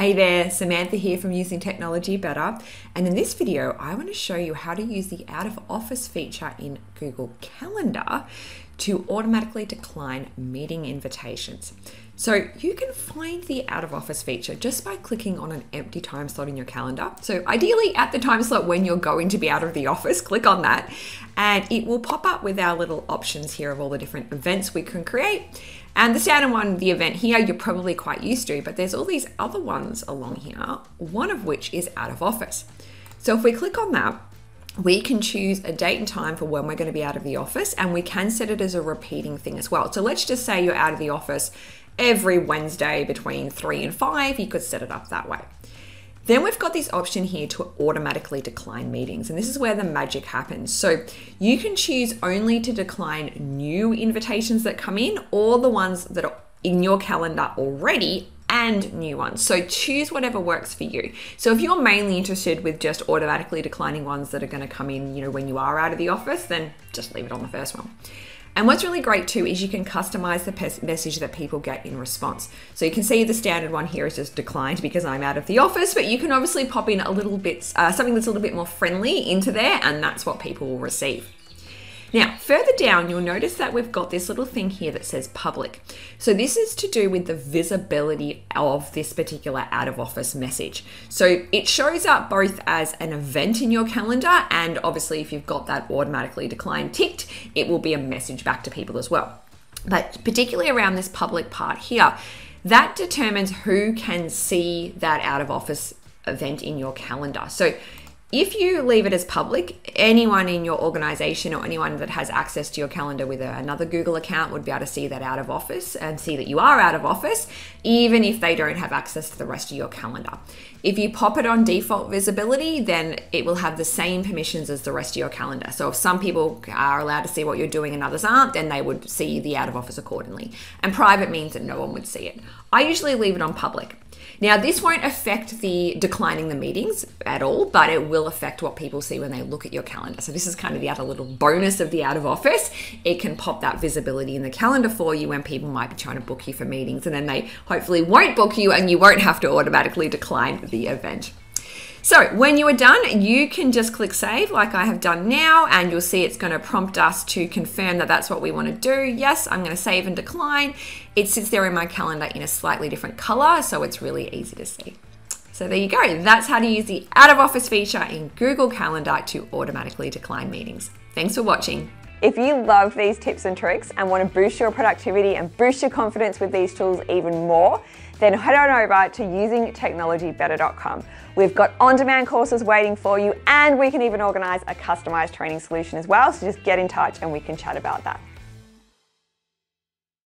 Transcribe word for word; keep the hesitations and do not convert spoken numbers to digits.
Hey there, Samantha here from Using Technology Better, and in this video I want to show you how to use the out of office feature in Google Calendar to automatically decline meeting invitations. So you can find the out of office feature just by clicking on an empty time slot in your calendar. So ideally at the time slot when you're going to be out of the office, click on that and it will pop up with our little options here of all the different events we can create. And the standard one, the event here, you're probably quite used to, but there's all these other ones along here, one of which is out of office. So if we click on that, we can choose a date and time for when we're going to be out of the office, and we can set it as a repeating thing as well. So let's just say you're out of the office every Wednesday between three and five, you could set it up that way. Then we've got this option here to automatically decline meetings. And this is where the magic happens. So you can choose only to decline new invitations that come in or the ones that are in your calendar already and new ones. So choose whatever works for you. So if you're mainly interested with just automatically declining ones that are going to come in, you know, when you are out of the office, then just leave it on the first one. And what's really great too is you can customize the message that people get in response. So you can see the standard one here is just declined because I'm out of the office, but you can obviously pop in a little bit, uh, something that's a little bit more friendly into there, and that's what people will receive. Now, further down, you'll notice that we've got this little thing here that says public. So this is to do with the visibility of this particular out of office message. So it shows up both as an event in your calendar, and obviously if you've got that automatically decline ticked, it will be a message back to people as well. But particularly around this public part here, that determines who can see that out of office event in your calendar. So if you leave it as public, anyone in your organization or anyone that has access to your calendar with a, another Google account would be able to see that out of office and see that you are out of office, even if they don't have access to the rest of your calendar. If you pop it on default visibility, then it will have the same permissions as the rest of your calendar. So if some people are allowed to see what you're doing and others aren't, then they would see the out of office accordingly. And private means that no one would see it. I usually leave it on public. Now, this won't affect the declining the meetings at all, but it will affect what people see when they look at your calendar. So this is kind of the other little bonus of the out of office. It can pop that visibility in the calendar for you when people might be trying to book you for meetings, and then they hopefully won't book you and you won't have to automatically decline the event. So when you are done, you can just click save like I have done now, and you'll see it's going to prompt us to confirm that that's what we want to do. Yes, I'm going to save and decline. It sits there in my calendar in a slightly different color, so it's really easy to see. So there you go. That's how to use the out of office feature in Google Calendar to automatically decline meetings. Thanks for watching. If you love these tips and tricks and want to boost your productivity and boost your confidence with these tools even more, then head on over to using technology better dot com. We've got on-demand courses waiting for you, and we can even organise a customised training solution as well, so just get in touch and we can chat about that.